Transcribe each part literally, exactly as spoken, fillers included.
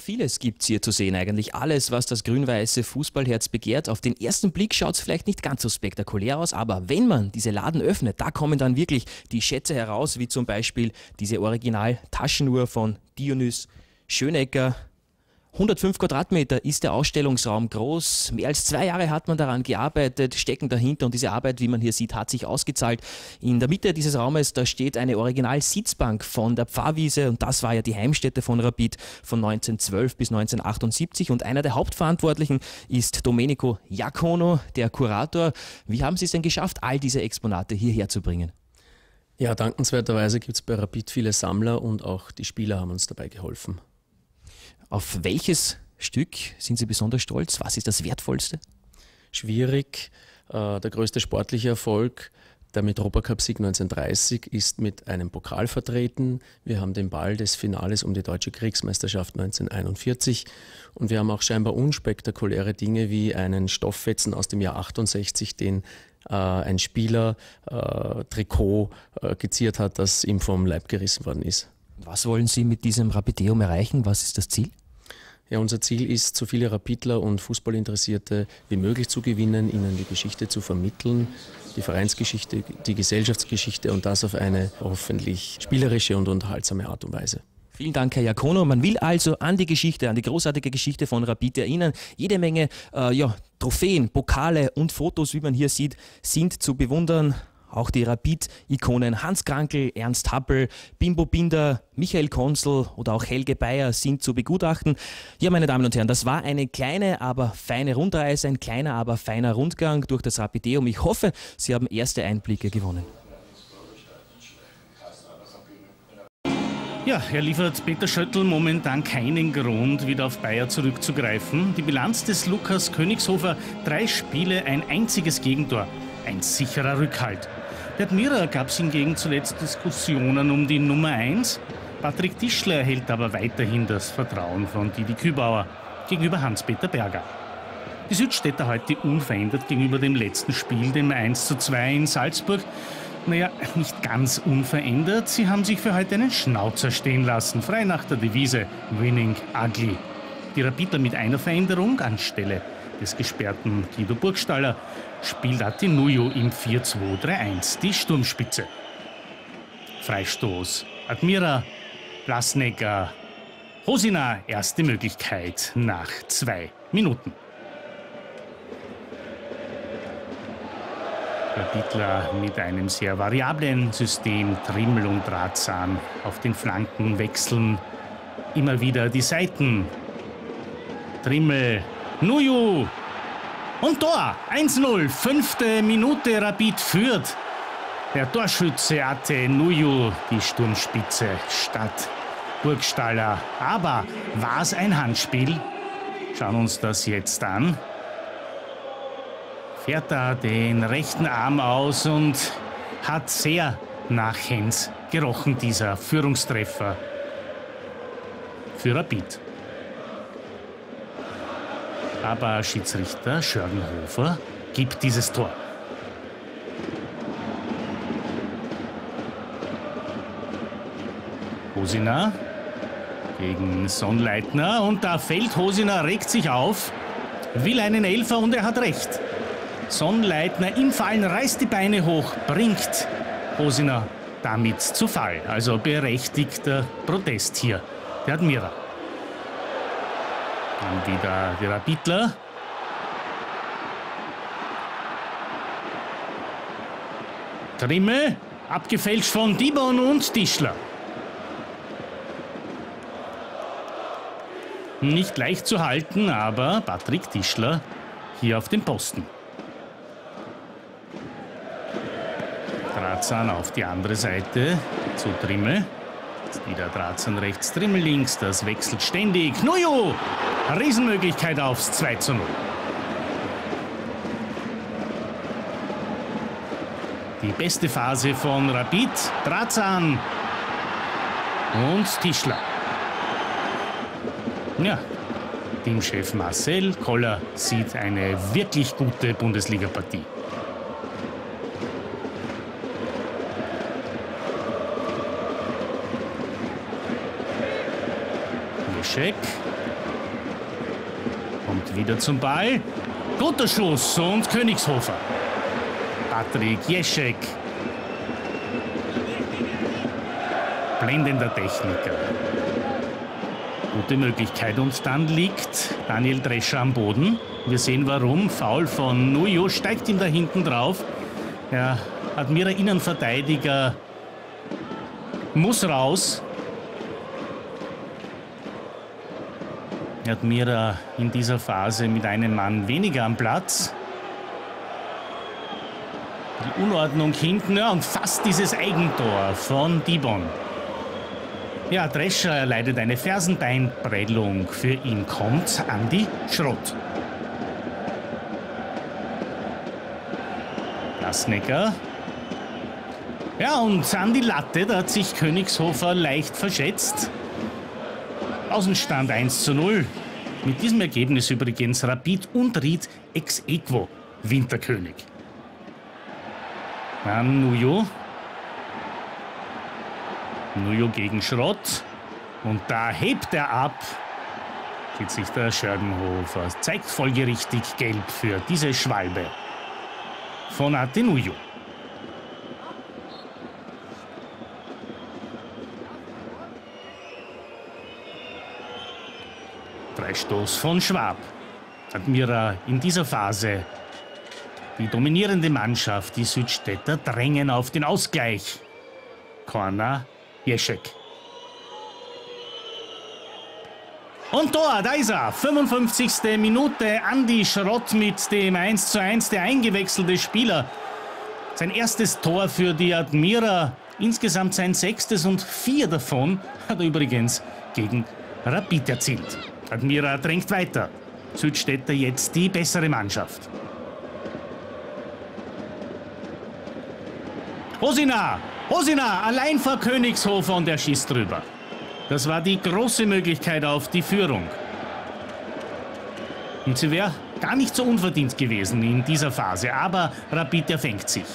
Vieles gibt es hier zu sehen, eigentlich alles, was das grün-weiße Fußballherz begehrt. Auf den ersten Blick schaut es vielleicht nicht ganz so spektakulär aus, aber wenn man diese Laden öffnet, da kommen dann wirklich die Schätze heraus, wie zum Beispiel diese Original-Taschenuhr von Dionys Schönecker. hundertfünf Quadratmeter ist der Ausstellungsraum groß. Mehr als zwei Jahre hat man daran gearbeitet, stecken dahinter, und diese Arbeit, wie man hier sieht, hat sich ausgezahlt. In der Mitte dieses Raumes, da steht eine Original-Sitzbank von der Pfarrwiese, und das war ja die Heimstätte von Rapid von neunzehnhundertzwölf bis neunzehnhundertachtundsiebzig, und einer der Hauptverantwortlichen ist Domenico Iacono, der Kurator. Wie haben Sie es denn geschafft, all diese Exponate hierher zu bringen? Ja, dankenswerterweise gibt es bei Rapid viele Sammler, und auch die Spieler haben uns dabei geholfen. Auf welches Stück sind Sie besonders stolz? Was ist das Wertvollste? Schwierig. Äh, der größte sportliche Erfolg, der Europacup-Sieg neunzehnhundertdreißig, ist mit einem Pokal vertreten. Wir haben den Ball des Finales um die deutsche Kriegsmeisterschaft neunzehnhunderteinundvierzig. Und wir haben auch scheinbar unspektakuläre Dinge wie einen Stofffetzen aus dem Jahr achtundsechzig, den äh, ein Spieler äh, Trikot äh, geziert hat, das ihm vom Leib gerissen worden ist. Was wollen Sie mit diesem Rapideum erreichen? Was ist das Ziel? Ja, unser Ziel ist, so viele Rapidler und Fußballinteressierte wie möglich zu gewinnen, ihnen die Geschichte zu vermitteln, die Vereinsgeschichte, die Gesellschaftsgeschichte, und das auf eine hoffentlich spielerische und unterhaltsame Art und Weise. Vielen Dank, Herr Iacono. Man will also an die Geschichte, an die großartige Geschichte von Rapid erinnern. Jede Menge äh, ja, Trophäen, Pokale und Fotos, wie man hier sieht, sind zu bewundern. Auch die Rapid-Ikonen Hans Krankl, Ernst Happel, Bimbo Binder, Michael Konsel oder auch Helge Payer sind zu begutachten. Ja, meine Damen und Herren, das war eine kleine, aber feine Rundreise, ein kleiner, aber feiner Rundgang durch das Rapideum. Ich hoffe, Sie haben erste Einblicke gewonnen. Ja, er liefert Peter Schöttl momentan keinen Grund, wieder auf Payer zurückzugreifen. Die Bilanz des Lukas Königshofer, drei Spiele, ein einziges Gegentor. Ein sicherer Rückhalt. Der Admira gab es hingegen zuletzt Diskussionen um die Nummer eins. Patrick Tischler erhält aber weiterhin das Vertrauen von Didi Kübauer gegenüber Hans-Peter Berger. Die Südstädter heute unverändert gegenüber dem letzten Spiel, dem eins zu zwei in Salzburg. Naja, nicht ganz unverändert. Sie haben sich für heute einen Schnauzer stehen lassen. Frei nach der Devise Winning Ugly. Die Rapidler mit einer Veränderung anstelle des gesperrten Guido Burgstaller spielt Atinuyo im vier zwei drei eins die Sturmspitze. Freistoß Admira, Klasnecker, Hosiner, erste Möglichkeit nach zwei Minuten. Rapidler mit einem sehr variablen System, Trimmel und Drazan auf den Flanken wechseln, immer wieder die Seiten. Trimmel, Nuju und Tor, eins zu null, fünfte Minute, Rapid führt. Der Torschütze Atinuyo, die Sturmspitze statt Burgstaller. Aber war es ein Handspiel? Schauen uns das jetzt an. Fährt da den rechten Arm aus und hat sehr nach Hens gerochen, dieser Führungstreffer für Rapid. Aber Schiedsrichter Schörgenhofer gibt dieses Tor. Hosiner gegen Sonnleitner, und da fällt Hosiner, regt sich auf, will einen Elfer, und er hat recht. Sonnleitner im Fallen reißt die Beine hoch, bringt Hosiner damit zu Fall. Also berechtigter Protest hier, der Admira. Dann wieder die Rapidler. Trimmel, abgefälscht von Dibon und Tischler. Nicht leicht zu halten, aber Patrick Tischler hier auf dem Posten. Drazan auf die andere Seite zu Trimmel. Jetzt wieder Drazan rechts, Trimmel links, das wechselt ständig. Nuju! Riesenmöglichkeit aufs zwei zu null. Die beste Phase von Rapid, Drazan und Tischler. Ja, Teamchef Marcel Koller sieht eine wirklich gute Bundesliga-Partie. Jeschek. Und wieder zum Ball. Guter Schuss und Königshofer. Patrick Jeschek. Blendender Techniker. Gute Möglichkeit. Und dann liegt Daniel Drescher am Boden. Wir sehen warum. Foul von Nuju. Steigt ihm da hinten drauf. Der Admira Innenverteidiger muss raus. Admira in dieser Phase mit einem Mann weniger am Platz. Die Unordnung hinten, ja, und fast dieses Eigentor von Dibon. Ja, Drescher erleidet eine Fersenbeinprellung. Für ihn kommt Andi Schrott. Klasnecker. Ja, und an die Latte, da hat sich Königshofer leicht verschätzt. Außenstand eins zu null. Mit diesem Ergebnis übrigens Rapid und Ried ex aequo Winterkönig. Dann Nuju. Nuju gegen Schrott. Und da hebt er ab. Geht sich der Schörgenhofer. Zeigt folgerichtig gelb für diese Schwalbe von Atinuyo. Freistoß von Schwab. Admira in dieser Phase die dominierende Mannschaft. Die Südstädter drängen auf den Ausgleich. Corner Jeschek. Und Tor, da ist er. fünfundfünfzigste Minute. Andi Schrott mit dem eins zu eins, der eingewechselte Spieler. Sein erstes Tor für die Admira. Insgesamt sein sechstes und vier davon hat er übrigens gegen Rapid erzielt. Admira drängt weiter. Südstädter jetzt die bessere Mannschaft. Hosiner! Hosiner! Allein vor Königshofer und er schießt drüber. Das war die große Möglichkeit auf die Führung. Und sie wäre gar nicht so unverdient gewesen in dieser Phase. Aber Rapid erfängt sich.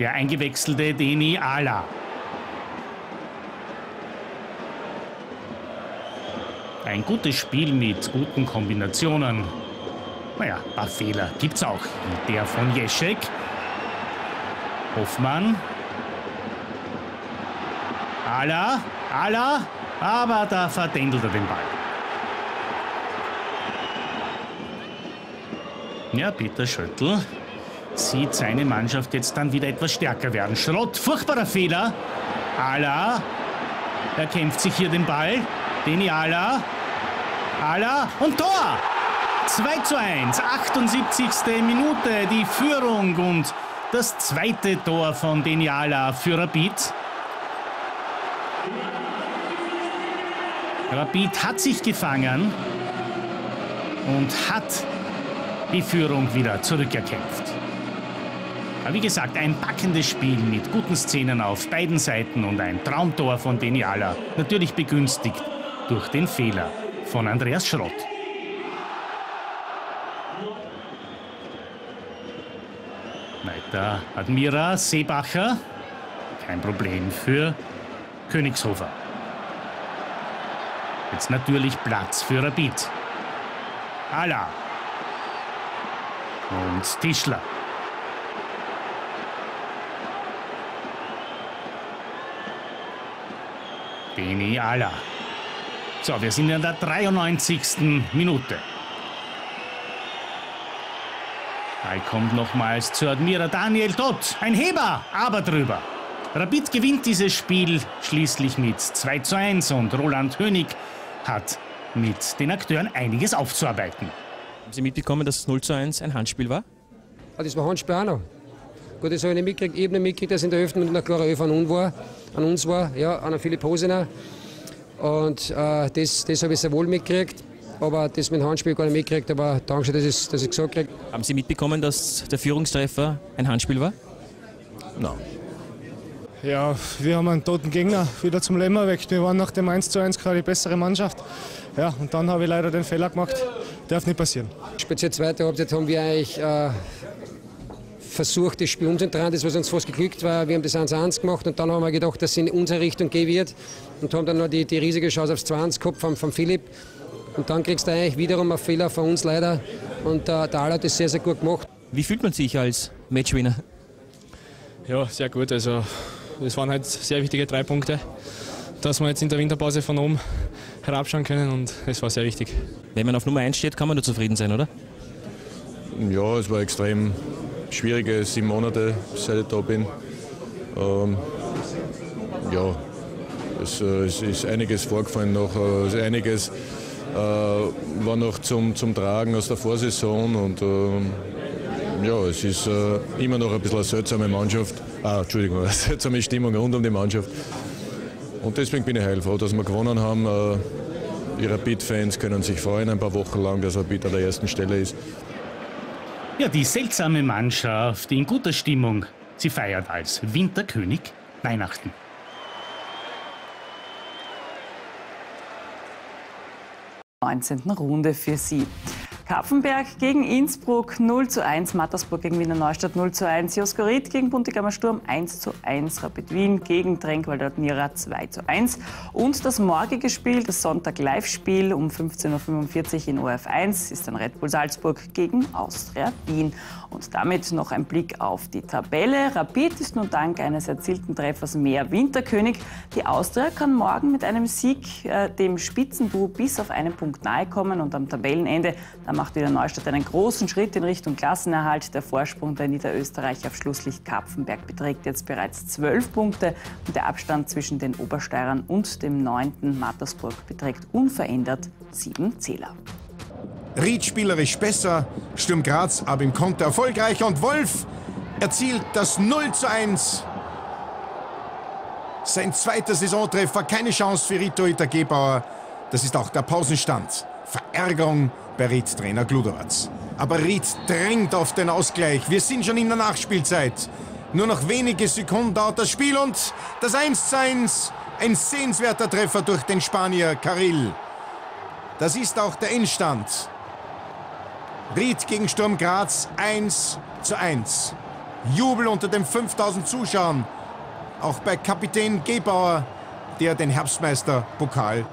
Der eingewechselte Deniala. Ein gutes Spiel mit guten Kombinationen. Naja, ein paar Fehler gibt's auch. Der von Jeschek. Hoffmann. Ala. Ala. Aber da verdändelt er den Ball. Ja, Peter Schöttl sieht seine Mannschaft jetzt dann wieder etwas stärker werden. Schrott, furchtbarer Fehler. Ala, er kämpft sich hier den Ball. Deniala, Ala und Tor! zwei zu eins, achtundsiebzigste Minute, die Führung und das zweite Tor von Deniala für Rapid. Rapid hat sich gefangen und hat die Führung wieder zurückerkämpft. Aber wie gesagt, ein packendes Spiel mit guten Szenen auf beiden Seiten und ein Traumtor von Deniala. Natürlich begünstigt durch den Fehler von Andreas Schrott. Weiter Admira, Seebacher. Kein Problem für Königshofer. Jetzt natürlich Platz für Rapid. Ala. Und Tischler. Deniala. So, wir sind in der dreiundneunzigsten Minute. Ball kommt nochmals zu Admira. Daniel Dott. Ein Heber, aber drüber. Rapid gewinnt dieses Spiel schließlich mit zwei zu eins und Roland Hönig hat mit den Akteuren einiges aufzuarbeiten. Haben Sie mitbekommen, dass es null zu eins ein Handspiel war? Ah, das war Handspiel auch noch. Gut, das habe ich nicht mitgekriegt. Ich habe nicht mitgekriegt, dass in der elften Minute ein klarer Elfer an, war, an uns war, ja, an Philipp Hosiner. Und äh, das, das habe ich sehr wohl mitgekriegt, aber das mit dem Handspiel gar nicht mitgekriegt. Aber danke schön, dass ich es gesagt kriege. Haben Sie mitbekommen, dass der Führungstreffer ein Handspiel war? Nein. No. Ja, wir haben einen toten Gegner wieder zum Lämmer weg. Wir waren nach dem eins zu eins gerade die bessere Mannschaft. Ja, und dann habe ich leider den Fehler gemacht. Darf nicht passieren. Speziell zweite Halbzeit haben wir eigentlich äh, versucht, das Spiel umzudrehen. Das, was uns fast geglückt war, wir haben das eins zu eins gemacht. Und dann haben wir gedacht, dass es in unsere Richtung gehen wird. Und haben dann noch die, die riesige Chance aufs zwei eins gehabt von, von Philipp. Und dann kriegst du eigentlich wiederum einen Fehler von uns leider. Und äh, der Ala hat das sehr, sehr gut gemacht. Wie fühlt man sich als Matchwinner? Ja, sehr gut. Also es waren halt sehr wichtige drei Punkte, dass wir jetzt in der Winterpause von oben herabschauen können, und es war sehr wichtig. Wenn man auf Nummer eins steht, kann man nur zufrieden sein, oder? Ja, es war extrem schwierige sieben Monate, seit ich da bin. Ähm, ja, es, es ist einiges vorgefallen noch, also einiges äh, war noch zum, zum Tragen aus der Vorsaison, und ähm, ja, es ist äh, immer noch ein bisschen eine seltsame Mannschaft, ah, Entschuldigung, eine seltsame Stimmung rund um die Mannschaft. Und deswegen bin ich heilfroh, dass wir gewonnen haben. Die Rapid-Fans können sich freuen, ein paar Wochen lang, dass Rapid an der ersten Stelle ist. Ja, die seltsame Mannschaft in guter Stimmung. Sie feiert als Winterkönig Weihnachten. neunzehnte Runde für Sie. Kapfenberg gegen Innsbruck null zu eins, Mattersburg gegen Wiener Neustadt null zu eins, Joskorit gegen Buntigammer Sturm eins zu eins, Rapid Wien gegen Tränkwalder Admira zwei zu eins. Und das morgige Spiel, das Sonntag-Live-Spiel um fünfzehn Uhr fünfundvierzig in O R F eins, ist dann Red Bull Salzburg gegen Austria Wien. Und damit noch ein Blick auf die Tabelle. Rapid ist nun dank eines erzielten Treffers mehr Winterkönig. Die Austria kann morgen mit einem Sieg äh, dem Spitzenduo bis auf einen Punkt nahe kommen, und am Tabellenende macht wieder Neustadt einen großen Schritt in Richtung Klassenerhalt. Der Vorsprung der Niederösterreicher auf Schlusslicht Kapfenberg beträgt jetzt bereits zwölf Punkte. Und der Abstand zwischen den Obersteirern und dem neunten Mattersburg beträgt unverändert sieben Zähler. Ried spielerisch besser, Sturm Graz aber im Konter erfolgreich. Und Wolf erzielt das null zu eins. Sein zweiter Saisontreffer, keine Chance für Ried-Torhüter Gebauer. Das ist auch der Pausenstand. Verärgerung bei Ried-Trainer Gludowatz. Aber Ried drängt auf den Ausgleich. Wir sind schon in der Nachspielzeit. Nur noch wenige Sekunden dauert das Spiel, und das eins zu eins. Ein sehenswerter Treffer durch den Spanier Caril. Das ist auch der Endstand. Ried gegen Sturm Graz eins zu eins. Jubel unter den fünftausend Zuschauern. Auch bei Kapitän Gebauer, der den Herbstmeister-Pokal